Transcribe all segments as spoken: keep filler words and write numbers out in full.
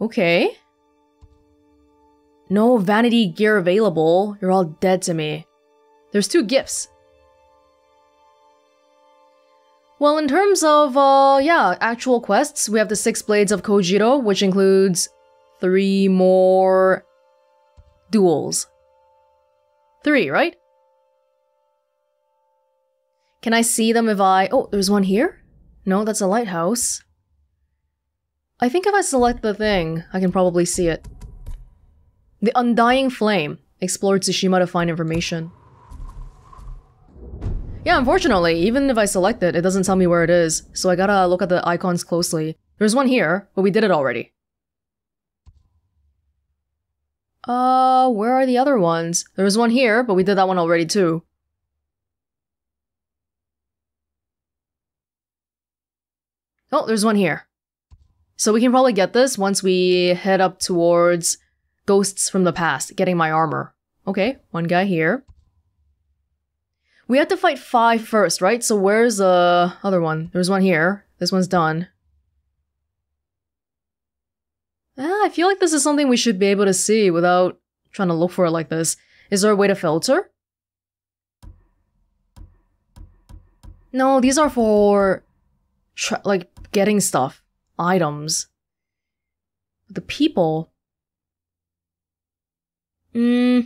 Okay. No vanity gear available. You're all dead to me. There's two gifts. Well, in terms of, uh, yeah, actual quests, we have the Six Blades of Kojiro, which includes three more duels. Three, right? Can I see them if I... Oh, there's one here? No, that's a lighthouse. I think if I select the thing, I can probably see it. The Undying Flame. Explore Tsushima to find information. Yeah, unfortunately, even if I select it, it doesn't tell me where it is, so I gotta look at the icons closely. There's one here, but we did it already. Uh, where are the other ones? There's one here, but we did that one already too. Oh, there's one here. So we can probably get this once we head up towards Ghosts from the Past, getting my armor. Okay, one guy here. We have to fight five first, right? So where's the uh, other one? There's one here. This one's done. Ah, I feel like this is something we should be able to see without trying to look for it like this. Is there a way to filter? No, these are for... Tra like, getting stuff. Items. The people... Hmm...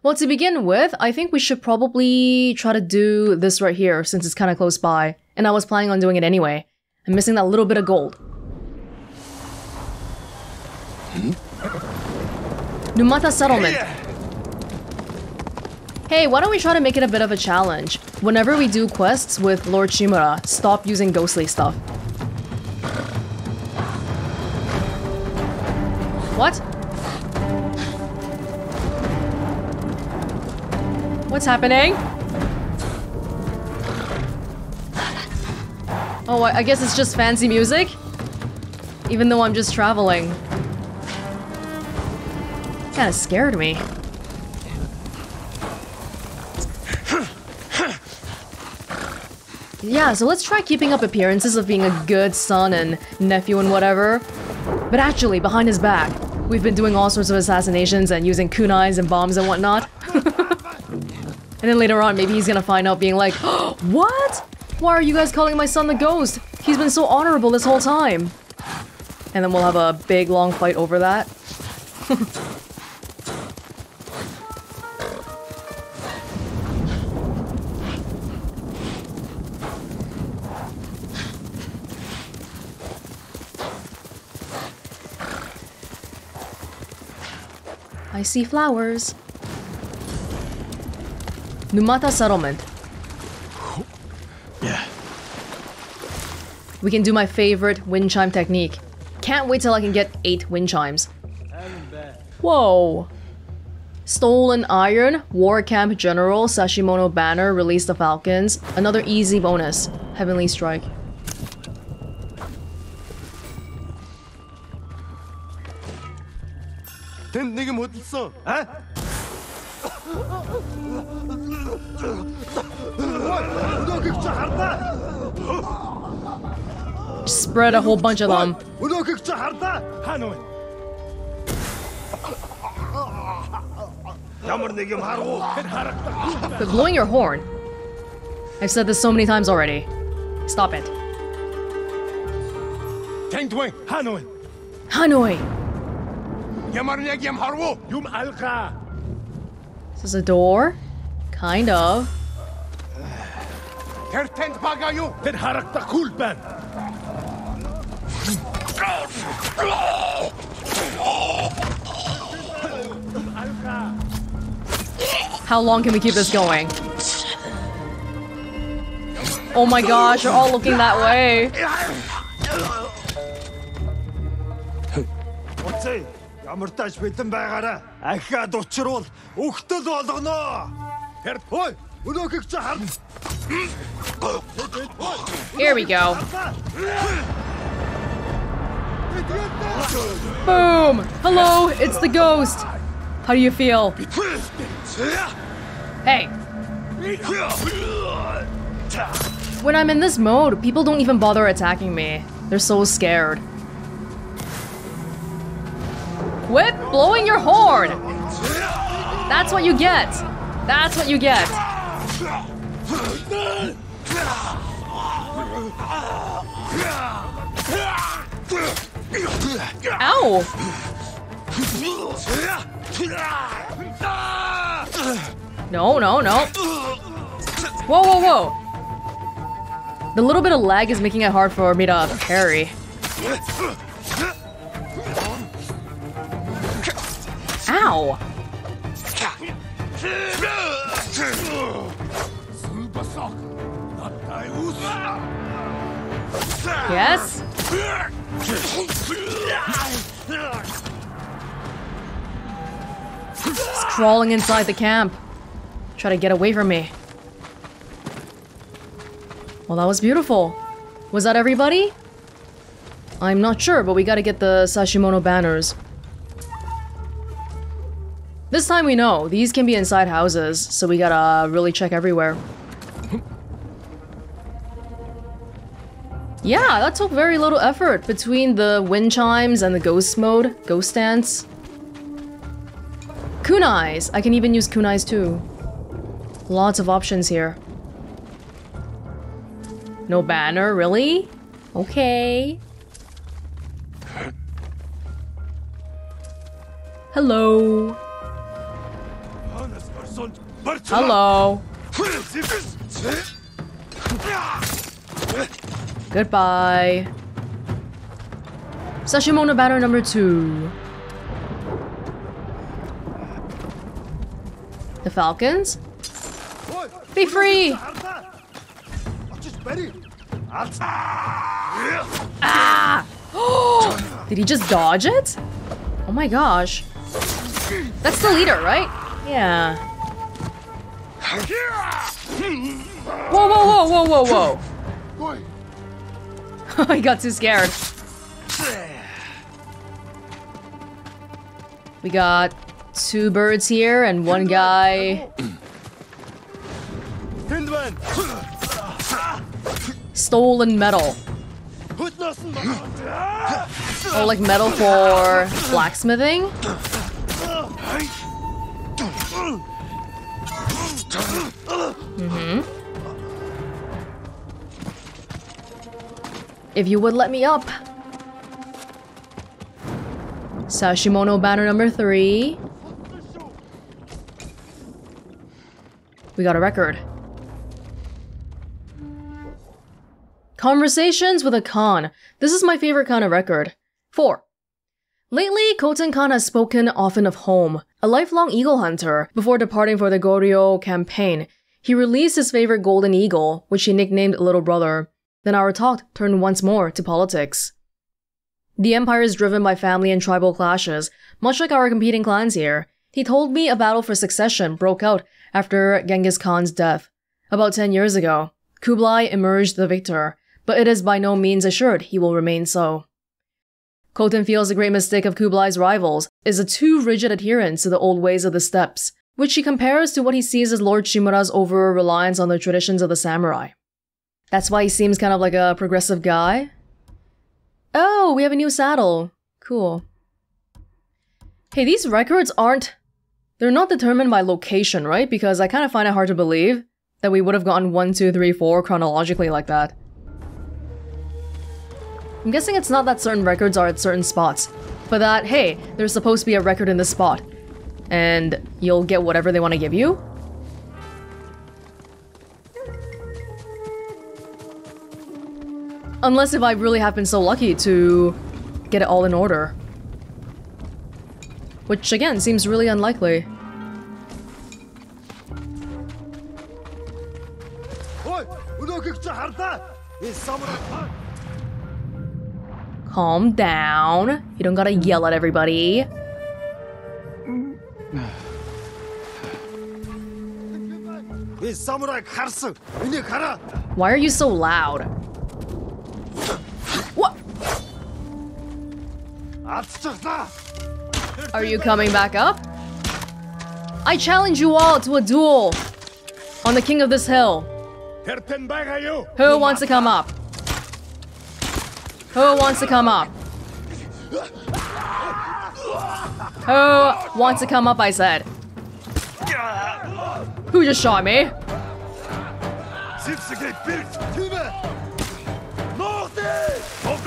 Well, to begin with, I think we should probably try to do this right here, since it's kind of close by. And I was planning on doing it anyway. I'm missing that little bit of gold. Hmm? Numata Settlement. Hey, why don't we try to make it a bit of a challenge? Whenever we do quests with Lord Shimura, stop using ghostly stuff. What? What's happening? Oh, I guess it's just fancy music? Even though I'm just traveling. Kinda scared me. Yeah, so let's try keeping up appearances of being a good son and nephew and whatever. But actually, behind his back, we've been doing all sorts of assassinations and using kunais and bombs and whatnot. And then later on, maybe he's gonna find out being like, oh, what? Why are you guys calling my son the ghost? He's been so honorable this whole time. And then we'll have a big, long fight over that. I see flowers. Numata Settlement. Yeah. We can do my favorite wind chime technique. Can't wait till I can get eight wind chimes. Whoa. Stolen iron, war camp general, Sashimono banner, release the falcons. Another easy bonus. Heavenly strike. Spread a whole bunch of them. But blowing your horn. I've said this so many times already. Stop it. Hanoi. Hanoi. This is a door. Kind of. How long can we keep this going? Oh my gosh, you're all looking that way. Here we go. Boom! Hello, it's the ghost. How do you feel? Hey. When I'm in this mode, people don't even bother attacking me. They're so scared. Quit blowing your horn! That's what you get! That's what you get! Ow! No, no, no. Whoa, whoa, whoa! The little bit of lag is making it hard for me to parry. Ow! Yes? It's crawling inside the camp. Try to get away from me. Well, that was beautiful. Was that everybody? I'm not sure, but we gotta get the Sashimono banners. This time we know. These can be inside houses, so we gotta really check everywhere. Yeah, that took very little effort between the wind chimes and the ghost mode, ghost dance. Kunais! I can even use kunais too. Lots of options here. No banner, really? Okay. Hello. Hello. Goodbye. Sashimono banner number two. The Falcons? Be free! Ah! Oh! Did he just dodge it? Oh my gosh. That's the leader, right? Yeah. Whoa, whoa, whoa, whoa, whoa, whoa. I got too scared. We got two birds here and one guy stolen metal. Oh, like metal for blacksmithing? Mm-hmm. If you would let me up. Sashimono banner number three. We got a record. Conversations with a Khan. This is my favorite kind of record. Four. Lately, Koten Khan has spoken often of home. A lifelong eagle hunter, before departing for the Goryeo campaign, he released his favorite golden eagle, which he nicknamed Little Brother. Then our talk turned once more to politics. The empire is driven by family and tribal clashes, much like our competing clans here. He told me a battle for succession broke out after Genghis Khan's death. About ten years ago, Kublai emerged the victor, but it is by no means assured he will remain so. Koten feels the great mistake of Kublai's rivals is a too rigid adherence to the old ways of the steppes, which he compares to what he sees as Lord Shimura's over-reliance on the traditions of the samurai. That's why he seems kind of like a progressive guy. Oh, we have a new saddle. Cool. Hey, these records aren't... They're not determined by location, right? Because I kind of find it hard to believe that we would have gotten one, two, three, four chronologically like that. I'm guessing it's not that certain records are at certain spots, but that, hey, there's supposed to be a record in this spot. And you'll get whatever they want to give you. Unless if I really have been so lucky to get it all in order. Which again, seems really unlikely. Calm down. You don't gotta yell at everybody. Why are you so loud? What? Are you coming back up? I challenge you all to a duel on the king of this hill. Who wants to come up? Who wants to come up? Who wants to come up, I said? Who just shot me?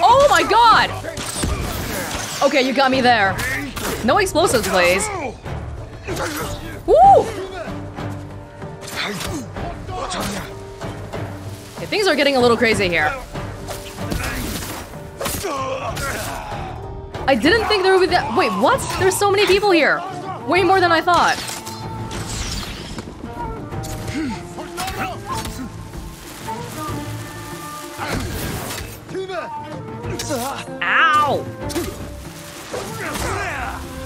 Oh my god! Okay, you got me there. No explosives, please. Woo! Okay, things are getting a little crazy here. I didn't think there would be that- wait, what? There's so many people here! Way more than I thought! Ow!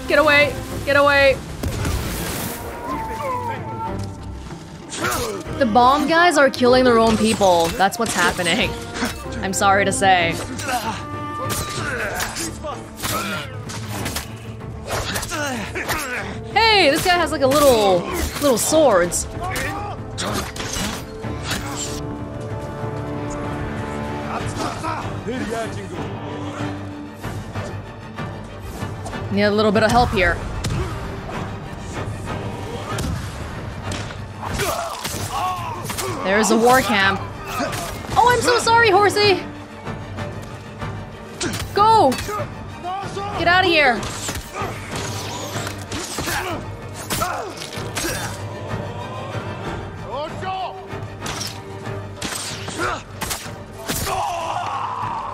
Get away! Get away! The bomb guys are killing their own people. That's what's happening. I'm sorry to say. Hey, this guy has like a little, little swords. Need a little bit of help here. There's a war camp. Oh, I'm so sorry, horsey! Go! Get out of here!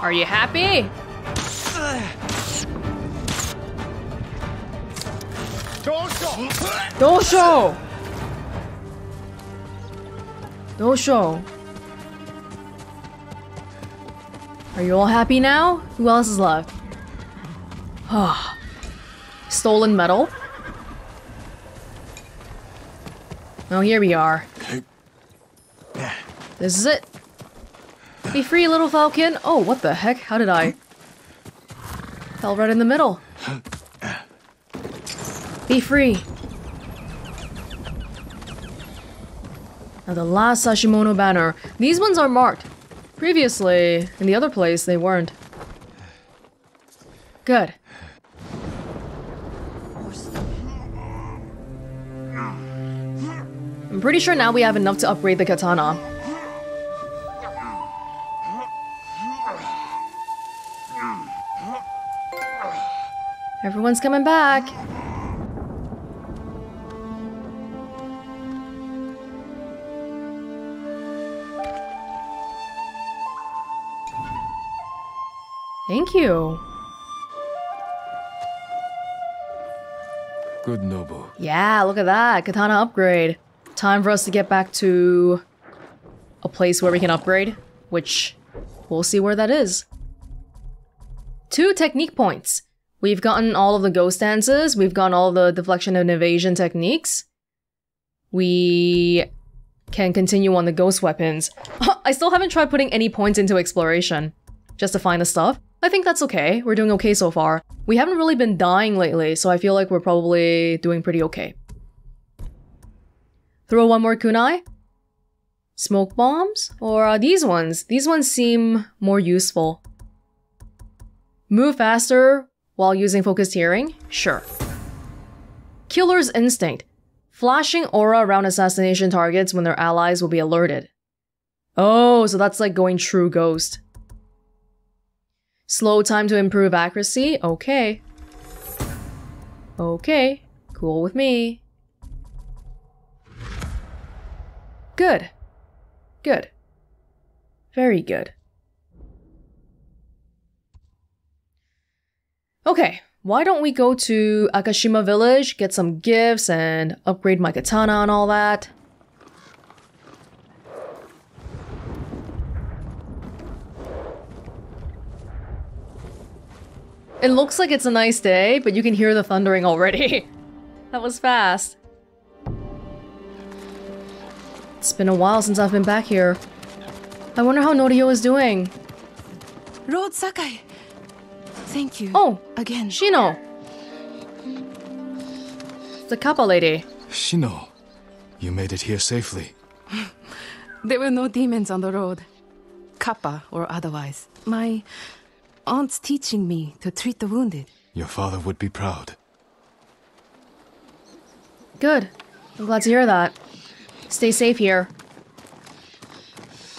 Are you happy? Dosho! Dosho. Are you all happy now? Who else is left? Stolen metal? Oh, here we are. This is it. Be free, little falcon. Oh, what the heck? How did I? Fell right in the middle. Be free. Now the last Sashimono banner. These ones are marked. Previously, in the other place, they weren't. Good. I'm pretty sure now we have enough to upgrade the katana. Everyone's coming back. Thank you. Good noble. Yeah, look at that. Katana upgrade. Time for us to get back to a place where we can upgrade, which we'll see where that is. Two technique points. We've gotten all of the ghost dances, we've gotten all the deflection and evasion techniques. We can continue on the ghost weapons. I still haven't tried putting any points into exploration, just to find the stuff. I think that's okay, we're doing okay so far. We haven't really been dying lately, so I feel like we're probably doing pretty okay. Throw one more kunai? Smoke bombs? Or are these ones? These ones seem more useful. Move faster while using focused hearing? Sure. Killer's instinct. Flashing aura around assassination targets when their allies will be alerted. Oh, so that's like going true ghost. Slow time to improve accuracy? Okay. Okay. Cool with me. Good. Good. Very good. Okay, why don't we go to Akashima Village, get some gifts, and upgrade my katana and all that. It looks like it's a nice day, but you can hear the thundering already. That was fast. It's been a while since I've been back here. I wonder how Norio is doing. Lord Sakai! Thank you. Oh, again. Shino. The Kappa lady. Shino, you made it here safely. There were no demons on the road. Kappa or otherwise. My aunt's teaching me to treat the wounded. Your father would be proud. Good. I'm glad to hear that. Stay safe here.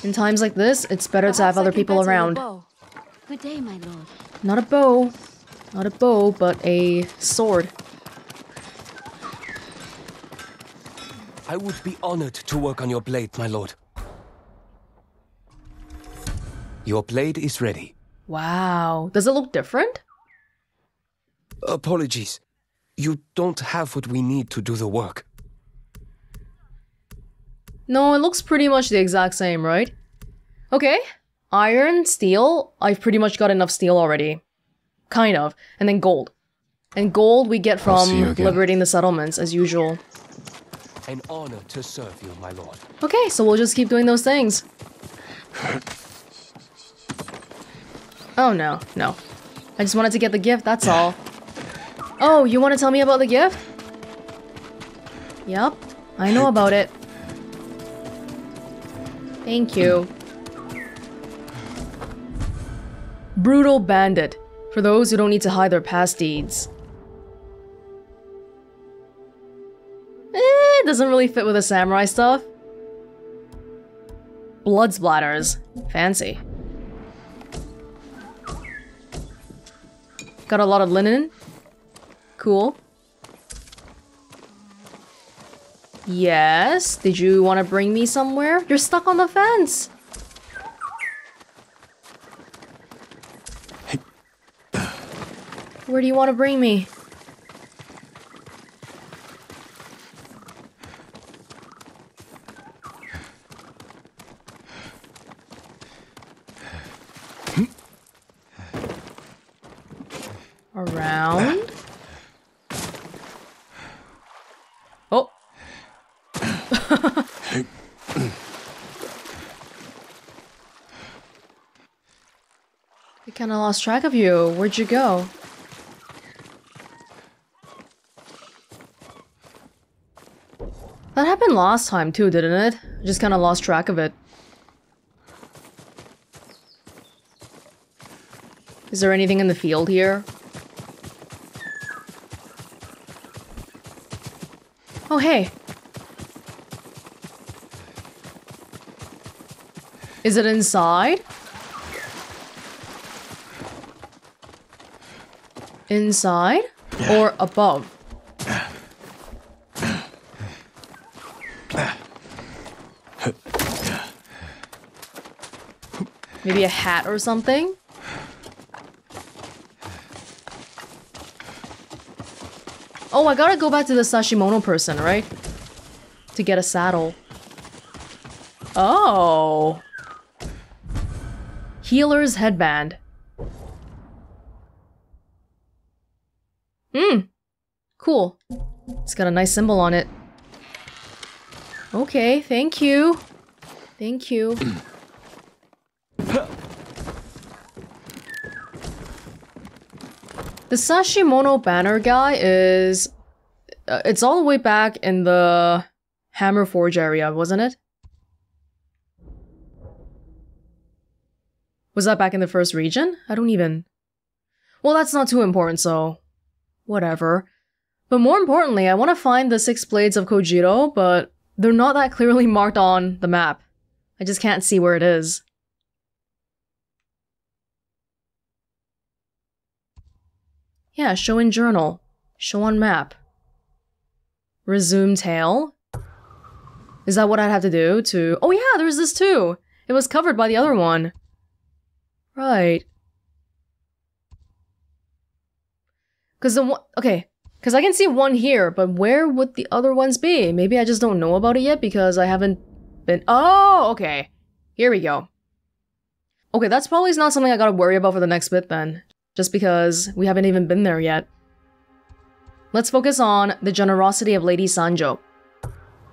In times like this, it's better Perhaps to have I other people around. Good day, my lord. Not a bow. Not a bow, but a sword. I would be honored to work on your blade, my lord. Your blade is ready. Wow. Does it look different? Apologies. You don't have what we need to do the work. No, it looks pretty much the exact same, right? Okay. Iron, steel. I've pretty much got enough steel already. Kind of. And then gold. And gold we get from liberating the settlements, as usual. An honor to serve you, my lord. Okay, so we'll just keep doing those things. Oh, no. No. I just wanted to get the gift, that's all. Oh, you want to tell me about the gift? Yep. I know about it. Thank you. Brutal bandit. For those who don't need to hide their past deeds. Eh, doesn't really fit with the samurai stuff. Blood splatters. Fancy. Got a lot of linen. Cool. Yes, did you want to bring me somewhere? You're stuck on the fence! Where do you want to bring me? Around? Oh! I kinda lost track of you. Where'd you go? That happened last time too, didn't it? I just kind of lost track of it. Is there anything in the field here? Oh, hey. Is it inside? Inside? Or above? Maybe a hat or something? Oh, I gotta go back to the Sashimono person, right? To get a saddle. Oh! Healer's headband. Hmm. Cool. It's got a nice symbol on it. Okay, thank you. Thank you. The Sashimono banner guy is... Uh, it's all the way back in the Hammer Forge area, wasn't it? Was that back in the first region? I don't even... Well, that's not too important, so... Whatever. But more importantly, I want to find the Six Blades of Kojiro, but they're not that clearly marked on the map. I just can't see where it is. Yeah, show in journal. Show on map. Resume tale. Is that what I'd have to do to... Oh yeah, there's this too! It was covered by the other one. Right. Cause the one... Okay. Cause I can see one here, but where would the other ones be? Maybe I just don't know about it yet because I haven't been... Oh, okay. Here we go. Okay, that's probably not something I gotta worry about for the next bit then. Just because we haven't even been there yet. Let's focus on the generosity of Lady Sanjo.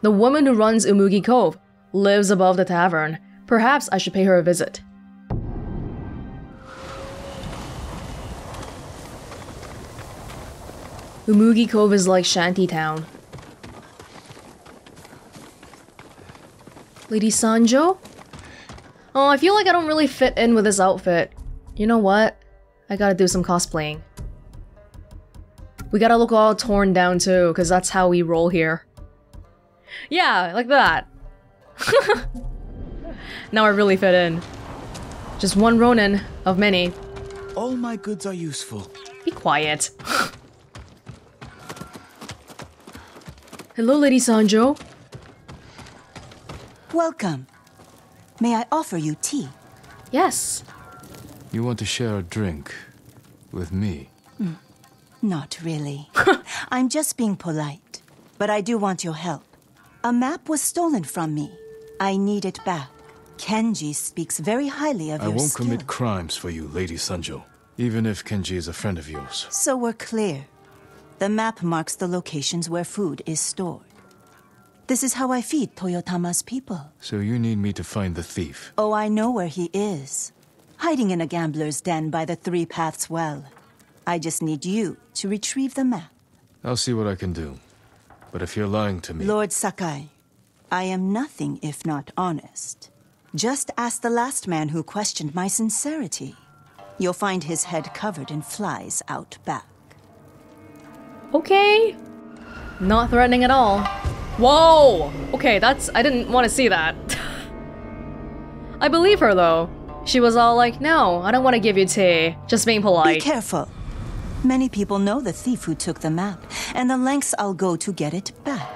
The woman who runs Umugi Cove lives above the tavern. Perhaps I should pay her a visit. Umugi Cove is like Shantytown. Lady Sanjo? Oh, I feel like I don't really fit in with this outfit. You know what? I gotta do some cosplaying. We gotta look all torn down too, because that's how we roll here. Yeah, like that. Now I really fit in. Just one Ronin of many. All my goods are useful. Be quiet. Hello, Lady Sanjo. Welcome. May I offer you tea? Yes. You want to share a drink with me? Mm. Not really. I'm just being polite, but I do want your help. A map was stolen from me. I need it back. Kenji speaks very highly of your skill. I won't commit crimes for you, Lady Sanjo, even if Kenji is a friend of yours. So we're clear. The map marks the locations where food is stored. This is how I feed Toyotama's people. So you need me to find the thief? Oh, I know where he is. Hiding in a gambler's den by the Three Paths Well. I just need you to retrieve the map. I'll see what I can do. But if you're lying to me... Lord Sakai, I am nothing if not honest. Just ask the last man who questioned my sincerity. You'll find his head covered in flies out back. Okay. Not threatening at all. Whoa! Okay, that's... I didn't want to see that. I believe her, though. She was all like, no, I don't want to give you tea. Just being polite. Be careful. Many people know the thief who took the map, and the lengths I'll go to get it back.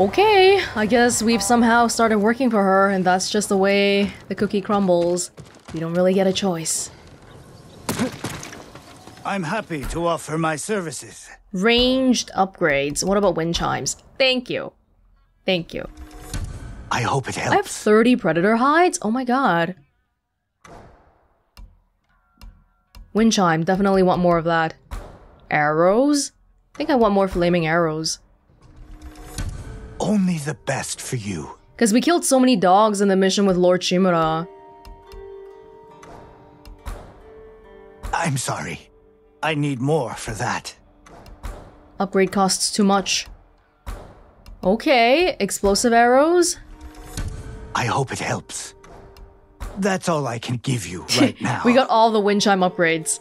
Okay, I guess we've somehow started working for her, and that's just the way the cookie crumbles. You don't really get a choice. I'm happy to offer my services. Ranged upgrades. What about wind chimes? Thank you. Thank you. I hope it helps. I have thirty predator hides? Oh my god. Wind chime, definitely want more of that. Arrows? I think I want more flaming arrows. Only the best for you. Because we killed so many dogs in the mission with Lord Shimura. I'm sorry. I need more for that. Upgrade costs too much. Okay, explosive arrows. I hope it helps. That's all I can give you right now. We got all the wind chime upgrades.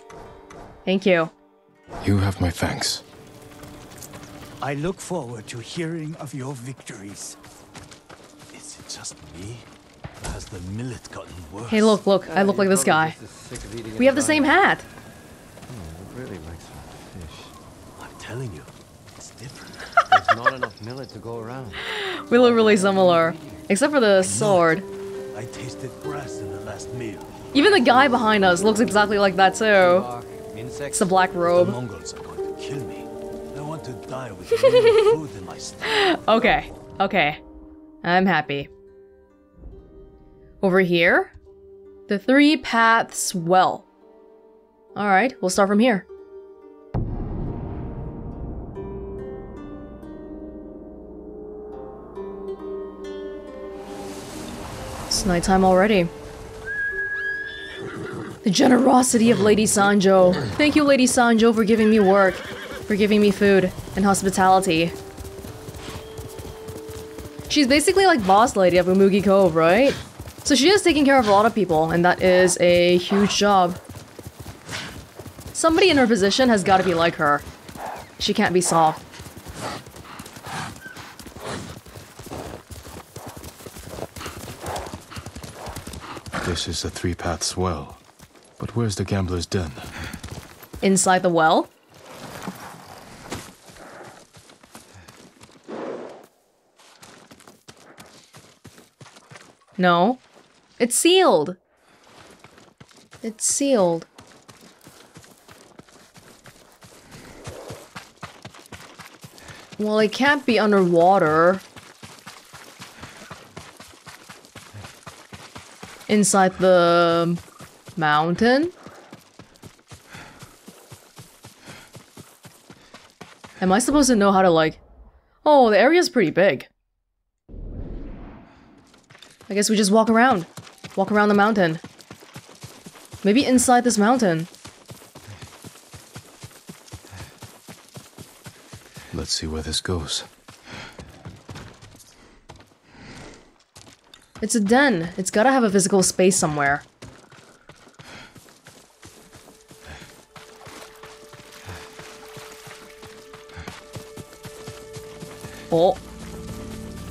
Thank you. You have my thanks. I look forward to hearing of your victories. Is it just me? Has the millet gotten worse? Hey, look, look. I look like this guy. We have the same hat. Oh, it really makes me fish. I'm telling you, it's different. There's not enough millet to go around. We look really similar, except for the sword. I tasted grass in the last meal. Even the guy behind us looks exactly like that too. It's the black robe. The Mongols are going to kill me. I want to die with food in my stomach. Okay, okay, I'm happy. Over here, the Three Paths Well. All right, we'll start from here. It's nighttime already. The generosity of Lady Sanjo. Thank you, Lady Sanjo, for giving me work, for giving me food and hospitality. She's basically like boss lady of Umugi Cove, right? So she is taking care of a lot of people, and that is a huge job. Somebody in her position has got to be like her. She can't be soft. This is the Three Paths Well, but where's the gambler's den? Inside the well? No. It's sealed. It's sealed. Well, it can't be underwater. Inside the mountain? Am I supposed to know how to like... Oh, the area's pretty big. I guess we just walk around. Walk around the mountain. Maybe inside this mountain. Let's see where this goes. It's a den. It's gotta have a physical space somewhere. Oh.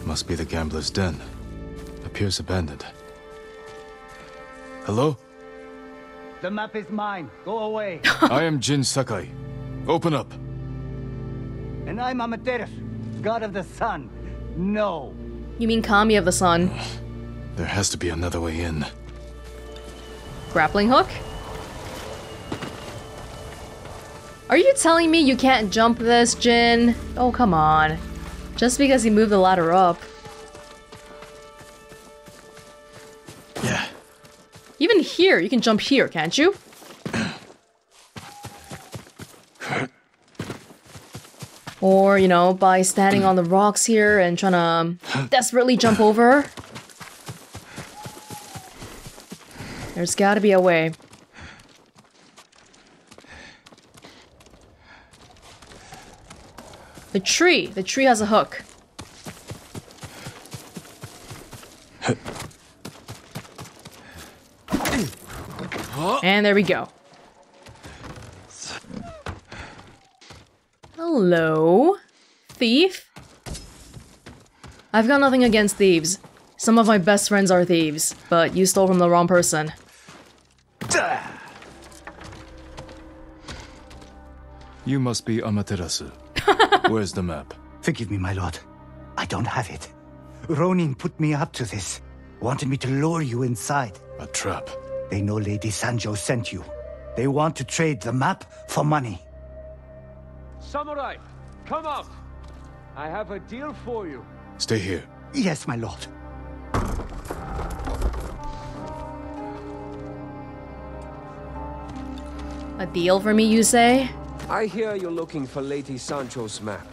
Must be the gambler's den. Appears abandoned. Hello? The map is mine. Go away. I am Jin Sakai. Open up. And I'm Amaterasu, god of the sun. No. You mean Kami of the sun. There has to be another way in. Grappling hook? Are you telling me you can't jump this, Jin? Oh, come on. Just because he moved the ladder up. Yeah. Even here, you can jump here, can't you? Or, you know, by standing on the rocks here and trying to desperately jump over. There's gotta be a way. The tree! The tree has a hook. And there we go. Hello, thief. I've got nothing against thieves. Some of my best friends are thieves, but you stole from the wrong person. You must be Amaterasu. Where's the map? Forgive me, my lord. I don't have it. Ronin put me up to this. Wanted me to lure you inside. A trap. They know Lady Sanjo sent you. They want to trade the map for money. Samurai, come out! I have a deal for you. Stay here. Yes, my lord. A deal for me, you say? I hear you're looking for Lady Sanjo's map.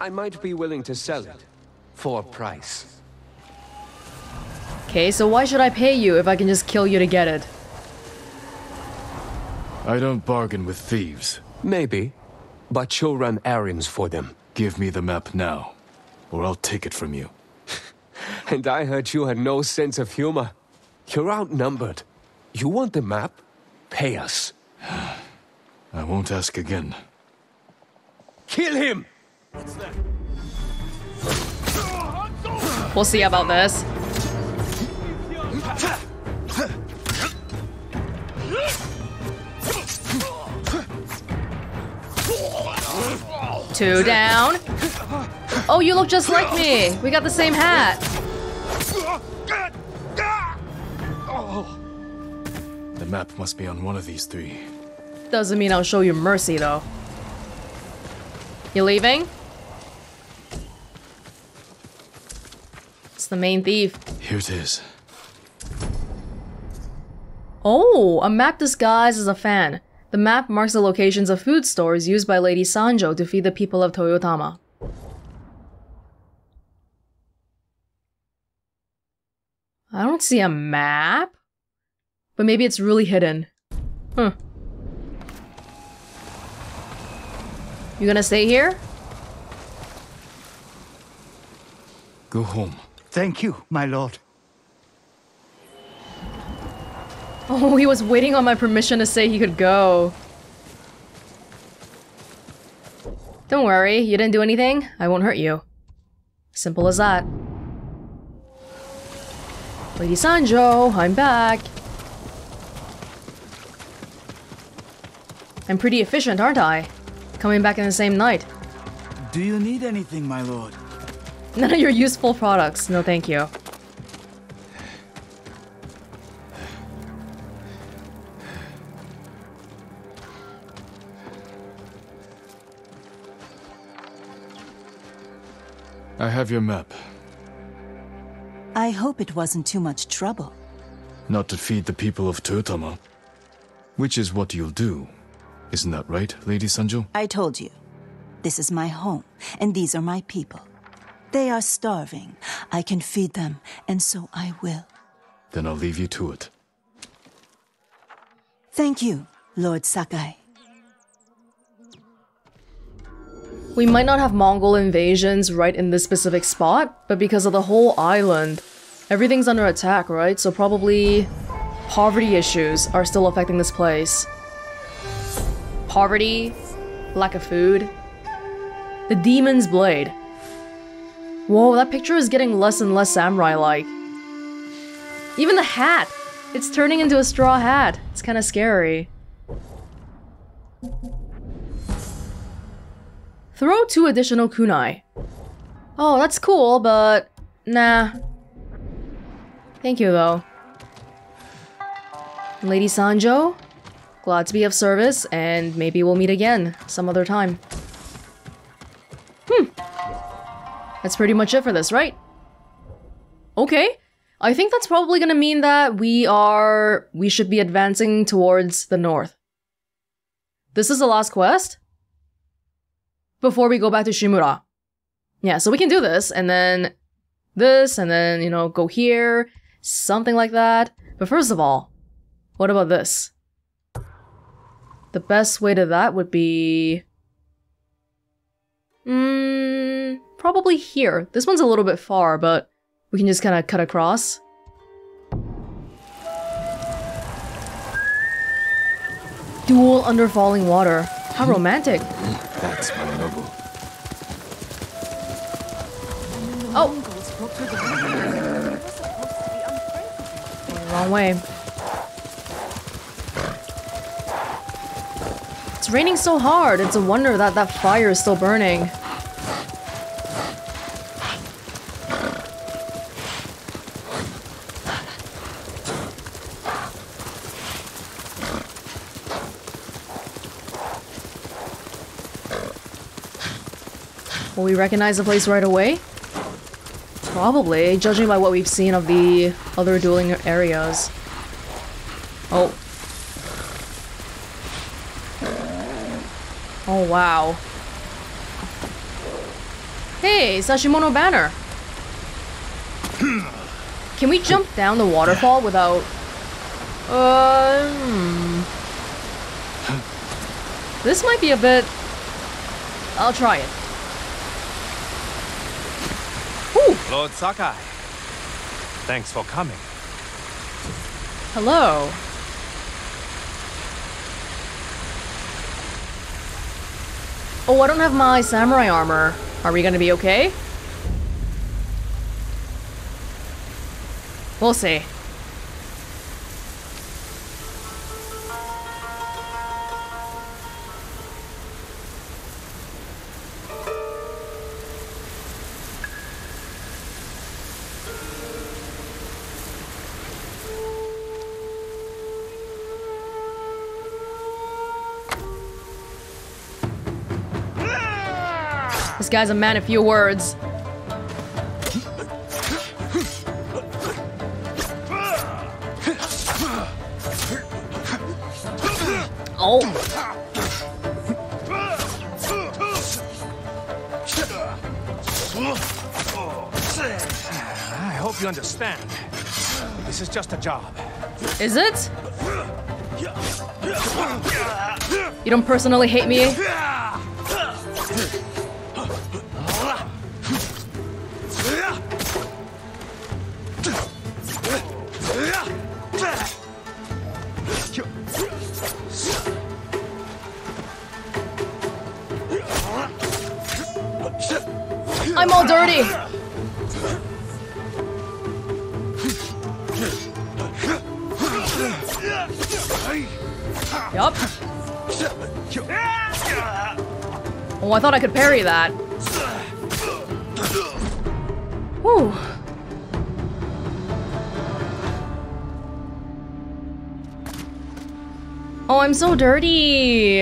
I might be willing to sell it. For a price. Okay, so why should I pay you if I can just kill you to get it? I don't bargain with thieves. Maybe. But you'll run errands for them. Give me the map now, or I'll take it from you. And I heard you had no sense of humor. You're outnumbered. You want the map? Pay us. I won't ask again. Kill him! What's that? We'll see about this. Two down. Oh, you look just like me. We got the same hat. The map must be on one of these three. Doesn't mean I'll show you mercy, though. You leaving? It's the main thief. Here it is. Oh, a map disguised as a fan. The map marks the locations of food stores used by Lady Sanjo to feed the people of Toyotama. I don't see a map? But maybe it's really hidden. Huh. You gonna stay here? Go home. Thank you, my lord. Oh, he was waiting on my permission to say he could go. Don't worry, you didn't do anything. I won't hurt you. Simple as that. Lady Sanjo, I'm back. I'm pretty efficient, aren't I? Coming back in the same night. Do you need anything, my lord? None of your useful products. No, thank you. I have your map. I hope it wasn't too much trouble. Not to feed the people of Toyotama. Which is what you'll do. Isn't that right, Lady Sanjo? I told you. This is my home, and these are my people. They are starving. I can feed them, and so I will. Then I'll leave you to it. Thank you, Lord Sakai. We might not have Mongol invasions right in this specific spot, but because of the whole island, everything's under attack, right? So probably poverty issues are still affecting this place. Poverty, lack of food. The Demon's Blade. Whoa, that picture is getting less and less samurai-like. Even the hat! It's turning into a straw hat. It's kind of scary. Throw two additional kunai. Oh, that's cool, but... nah. Thank you, though. Lady Sanjo? Glad to be of service, and maybe we'll meet again some other time. Hmm. That's pretty much it for this, right? Okay. I think that's probably gonna mean that we are... we should be advancing towards the north. This is the last quest? Before we go back to Shimura. Yeah, so we can do this, and then... this, and then, you know, go here. Something like that. But first of all, what about this? The best way to that would be... Mm, probably here. This one's a little bit far, but we can just kind of cut across. Duel under falling water. How romantic. That's my noble. Oh! Wrong way. It's raining so hard, it's a wonder that that fire is still burning. Will we recognize the place right away? Probably, judging by what we've seen of the other dueling areas. Oh. Oh, wow. Hey, Sashimono banner! Can we jump down the waterfall without... Uh... Hmm. This might be a bit... I'll try it. Ooh. Lord Sakai, thanks for coming. Hello. Oh, I don't have my samurai armor. Are we gonna be okay? We'll see. This guy's a man of few words. Oh. I hope you understand. This is just a job. Is it? You don't personally hate me? I'm all dirty. Yup. Oh, I thought I could parry that. Whew. Oh, I'm so dirty.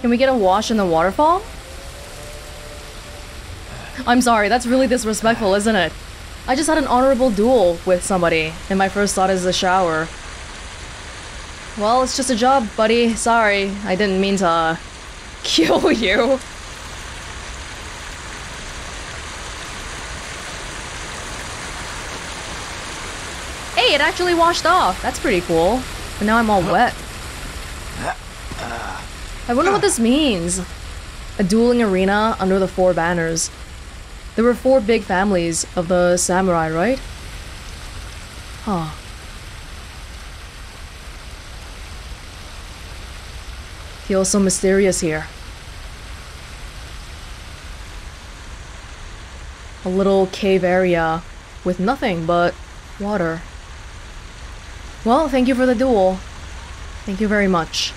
Can we get a wash in the waterfall? I'm sorry, that's really disrespectful, isn't it? I just had an honorable duel with somebody, and my first thought is the shower. Well, it's just a job, buddy. Sorry, I didn't mean to kill you. Hey, it actually washed off. That's pretty cool. But now I'm all wet. I wonder what this means. A dueling arena under the four banners. There were four big families of the samurai, right? Huh. Feels so mysterious here. a little cave area with nothing but water. Well, thank you for the duel. Thank you very much.